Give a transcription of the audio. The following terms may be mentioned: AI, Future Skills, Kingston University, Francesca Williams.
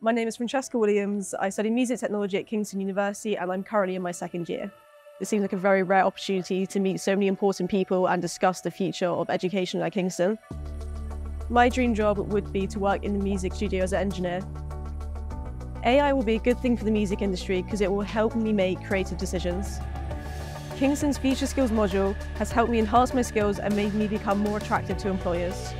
My name is Francesca Williams. I study music technology at Kingston University and I'm currently in my second year. It seems like a very rare opportunity to meet so many important people and discuss the future of education at Kingston. My dream job would be to work in the music studio as an engineer. AI will be a good thing for the music industry because it will help me make creative decisions. Kingston's Future Skills module has helped me enhance my skills and made me become more attractive to employers.